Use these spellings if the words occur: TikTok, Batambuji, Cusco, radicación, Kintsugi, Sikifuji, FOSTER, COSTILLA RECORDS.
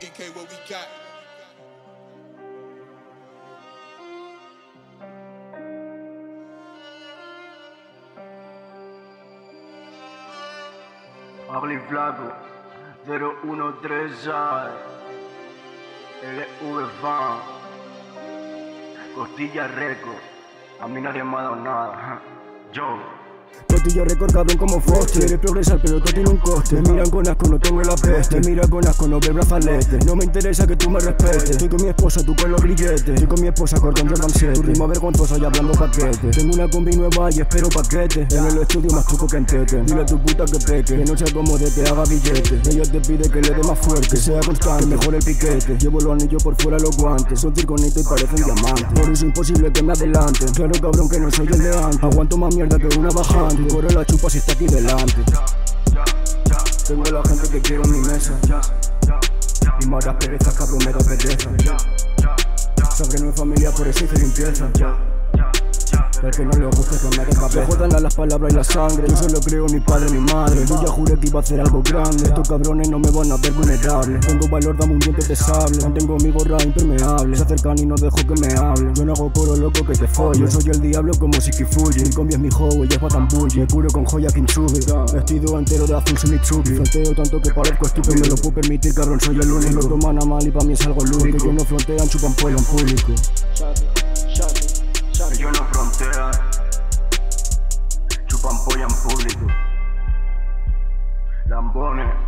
DK, what we got? Habla Flaco 013 LV Fan Costilla Records. A mí nadie me ha dado nada. Yo Costilla Records, cabrón, como Foster. Quieres progresar, pero todo tiene un coste. Te miran con asco, no tengo la peste. Te miran con asco, no bebras falete. No me interesa que tú me respetes. Estoy con mi esposa, tú con los grilletes. Estoy con mi esposa, cortando el rancete. Tu rima vergonzosa y hablando paquete. Tengo una combi nueva y espero paquete. En el estudio más truco que entete. Dile a tu puta que peque, que no se acomode, te haga billete. Ella te pide que le dé más fuerte, que sea constante, que mejore el piquete. Llevo los anillos por fuera los guantes. Son circonitos y parecen diamantes. Por eso imposible que me adelante. Claro, cabrón, que no soy el de antes. Aguanto más mierda que una baja. Corre la chupa si está aquí delante. Tengo la gente que quiero en mi mesa. Y me harás pereza, cabrón, me da pereza. Sabré no es familia, por eso hice limpieza. El que no le gusta es que me cabeza. Me jodan a las palabras y la sangre. Yo solo creo mi padre y mi madre. Yo ya juré que iba a hacer algo grande. Estos cabrones no me van a ver vulnerable. Tengo valor, dame un diente de sable. Mantengo mi gorra impermeable. Se acercan y no dejo que me hablen. Yo no hago coro, loco, que te folle. Yo soy el diablo como Sikifuji. Mi combi es mi hoe, ella es Batambuji. Me curo con joya Kintsugi. Vestido entero de azul sin Mitsubi. Fronteo tanto que parezco estúpido. No lo puedo permitir, cabrón, soy el único. Lo toman a mal y pa' mí es algo lúdico. Yo no frontean, chupan pueblo en público. Yo no frontera, chupan polla en público, lambones.